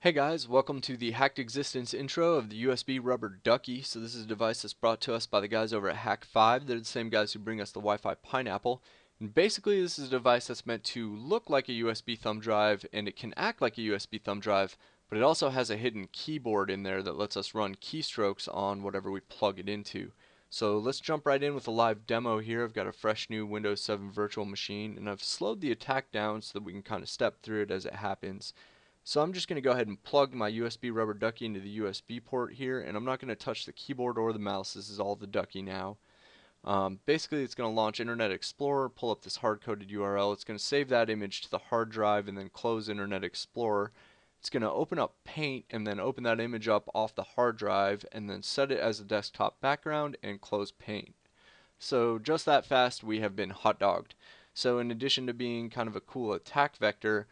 Hey guys, welcome to the Hacked Existence intro of the USB Rubber Ducky. So this is a device that's brought to us by the guys over at Hak5. They're the same guys who bring us the Wi-Fi Pineapple. And basically this is a device that's meant to look like a USB thumb drive, and it can act like a USB thumb drive, but it also has a hidden keyboard in there that lets us run keystrokes on whatever we plug it into. So let's jump right in with a live demo here. I've got a fresh new Windows 7 virtual machine, and I've slowed the attack down so that we can kind of step through it as it happens. So I'm just going to go ahead and plug my USB Rubber Ducky into the USB port here, and I'm not going to touch the keyboard or the mouse. This is all the Ducky now. Basically it's going to launch Internet Explorer, pull up this hard-coded URL. It's going to save that image to the hard drive and then close Internet Explorer. It's going to open up Paint and then open that image up off the hard drive and then set it as a desktop background and close Paint. So just that fast we have been hot-dogged. So in addition to being kind of a cool attack vector,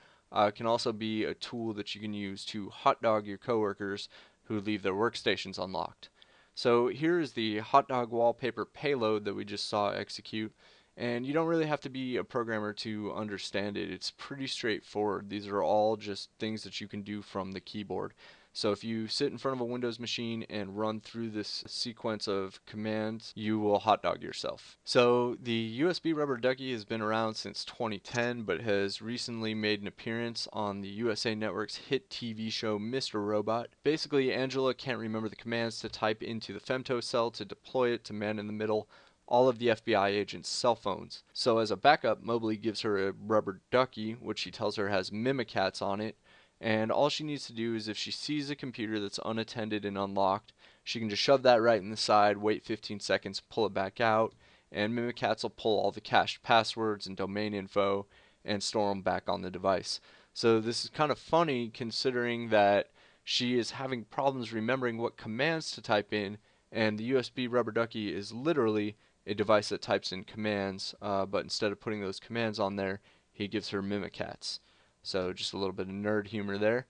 can also be a tool that you can use to hotdog your coworkers who leave their workstations unlocked. So here is the hotdog wallpaper payload that we just saw execute, and you don't really have to be a programmer to understand it. It's pretty straightforward. These are all just things that you can do from the keyboard. So if you sit in front of a Windows machine and run through this sequence of commands, you will hotdog yourself. So the USB Rubber Ducky has been around since 2010, but has recently made an appearance on the USA Network's hit TV show Mr. Robot. Basically, Angela can't remember the commands to type into the femtocell to deploy it to man in the middle, all of the FBI agents' cell phones. So as a backup, Mobley gives her a rubber ducky, which he tells her has Mimikatz on it. And all she needs to do is, if she sees a computer that's unattended and unlocked, she can just shove that right in the side, wait 15 seconds, pull it back out, and Mimikatz will pull all the cached passwords and domain info and store them back on the device. So this is kind of funny considering that she is having problems remembering what commands to type in, and the USB Rubber Ducky is literally a device that types in commands, but instead of putting those commands on there, he gives her Mimikatz. So just a little bit of nerd humor there.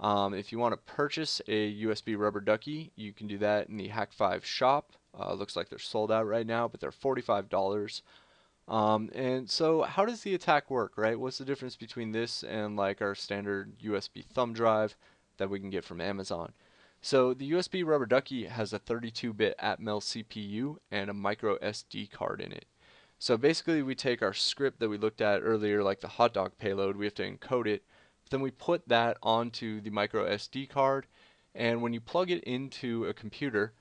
If you want to purchase a USB Rubber Ducky, you can do that in the Hak5 shop. Looks like they're sold out right now, but they're $45. And so how does the attack work, right? What's the difference between this and like our standard USB thumb drive that we can get from Amazon? So the USB Rubber Ducky has a 32-bit Atmel CPU and a micro SD card in it. So basically we take our script that we looked at earlier, like the hot dog payload, we have to encode it, but then we put that onto the micro SD card, and when you plug it into a computer,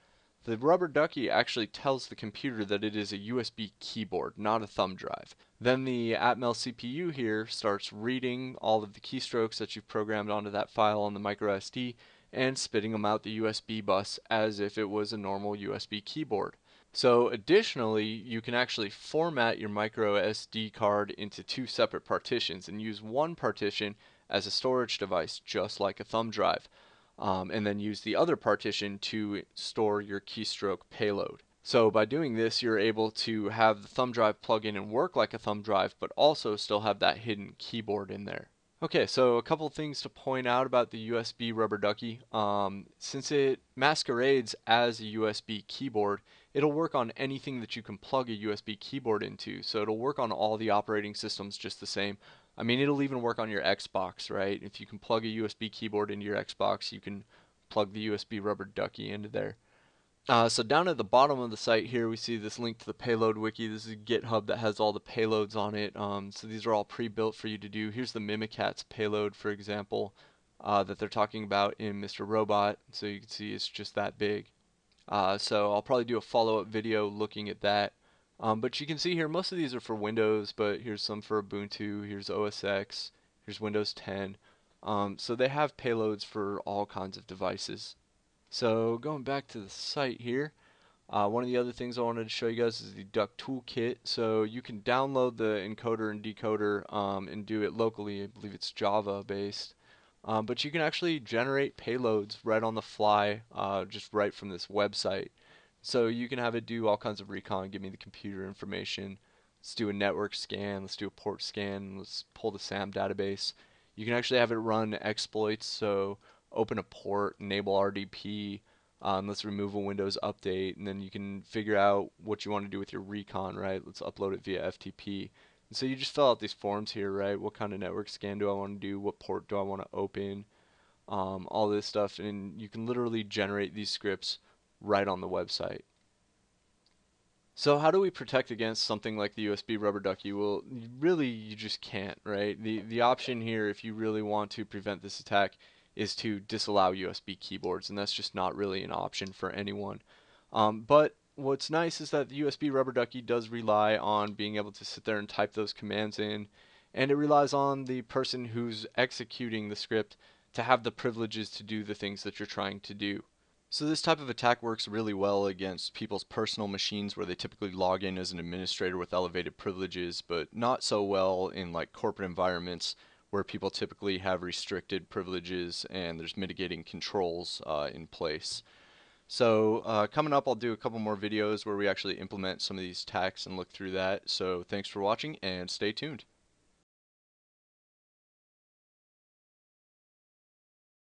the rubber ducky actually tells the computer that it is a USB keyboard, not a thumb drive. Then the Atmel CPU here starts reading all of the keystrokes that you've programmed onto that file on the micro SD and spitting them out the USB bus as if it was a normal USB keyboard. So additionally, you can actually format your micro SD card into two separate partitions and use one partition as a storage device, just like a thumb drive, and then use the other partition to store your keystroke payload. So by doing this, you're able to have the thumb drive plug in and work like a thumb drive, but also still have that hidden keyboard in there. Okay, so a couple things to point out about the USB Rubber Ducky. Since it masquerades as a USB keyboard, it'll work on anything that you can plug a USB keyboard into. So it'll work on all the operating systems just the same. I mean, it'll even work on your Xbox, right? If you can plug a USB keyboard into your Xbox, you can plug the USB Rubber Ducky into there. So down at the bottom of the site here, we see this link to the payload wiki. This is a GitHub that has all the payloads on it. So these are all pre-built for you to do. Here's the Mimikatz payload, for example, that they're talking about in Mr. Robot. So you can see it's just that big. So I'll probably do a follow-up video looking at that. But you can see here, most of these are for Windows, but here's some for Ubuntu, here's OS X, here's Windows 10. So they have payloads for all kinds of devices. So going back to the site here, one of the other things I wanted to show you guys is the Duck Toolkit. So you can download the encoder and decoder and do it locally. I believe it's Java based, but you can actually generate payloads right on the fly, just right from this website. So you can have it do all kinds of recon. Give me the computer information. Let's do a network scan. Let's do a port scan. Let's pull the SAM database. You can actually have it run exploits. So open a port, enable RDP, let's remove a Windows update, and then you can figure out what you want to do with your recon, right? Let's upload it via FTP. And so you just fill out these forms here, right? What kind of network scan do I want to do? What port do I want to open? all this stuff, and you can literally generate these scripts right on the website. So how do we protect against something like the USB Rubber Ducky? Well, really, you just can't, right? The option here, if you really want to prevent this attack, is to disallow USB keyboards, and that's just not really an option for anyone. But what's nice is that the USB Rubber Ducky does rely on being able to sit there and type those commands in, and it relies on the person who's executing the script to have the privileges to do the things that you're trying to do. So this type of attack works really well against people's personal machines where they typically log in as an administrator with elevated privileges, but not so well in like corporate environments where people typically have restricted privileges and there's mitigating controls in place. So coming up, I'll do a couple more videos where we actually implement some of these attacks and look through that. So thanks for watching and stay tuned.